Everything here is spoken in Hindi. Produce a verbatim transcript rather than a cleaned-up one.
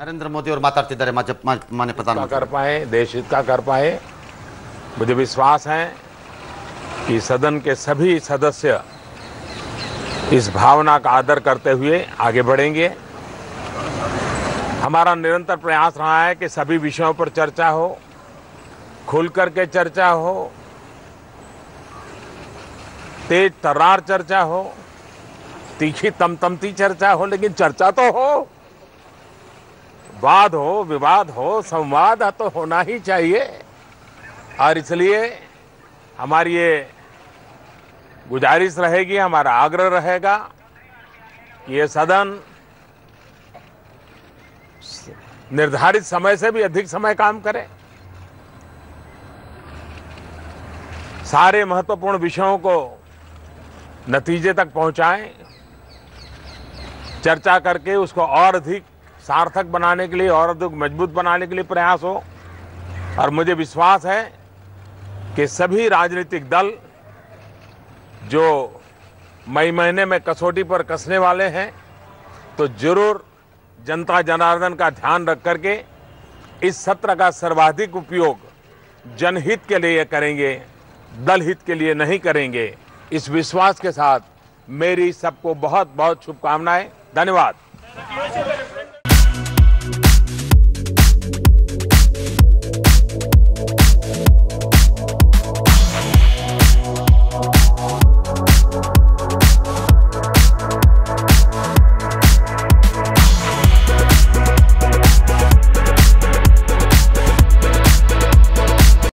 नरेंद्र मोदी और मातातिदारे माने प्रधानमंत्री कर पाए, देश हित का कर पाए। मुझे विश्वास है कि सदन के सभी सदस्य इस भावना का आदर करते हुए आगे बढ़ेंगे। हमारा निरंतर प्रयास रहा है कि सभी विषयों पर चर्चा हो, खुल करके चर्चा हो, तेज तर्रार चर्चा हो, तीखी तमतमती चर्चा हो, लेकिन चर्चा तो हो। वाद हो, विवाद हो, संवाद तो होना ही चाहिए। और इसलिए हमारी ये गुजारिश रहेगी, हमारा आग्रह रहेगा कि ये सदन निर्धारित समय से भी अधिक समय काम करे, सारे महत्वपूर्ण विषयों को नतीजे तक पहुंचाएं, चर्चा करके उसको और अधिक सार्थक बनाने के लिए, और अधिक मजबूत बनाने के लिए प्रयास हो। और मुझे विश्वास है कि सभी राजनीतिक दल जो मई महीने में कसौटी पर कसने वाले हैं, तो जरूर जनता जनार्दन का ध्यान रख करके इस सत्र का सर्वाधिक उपयोग जनहित के लिए करेंगे, दल हित के लिए नहीं करेंगे। इस विश्वास के साथ मेरी सबको बहुत बहुत शुभकामनाएं। धन्यवाद।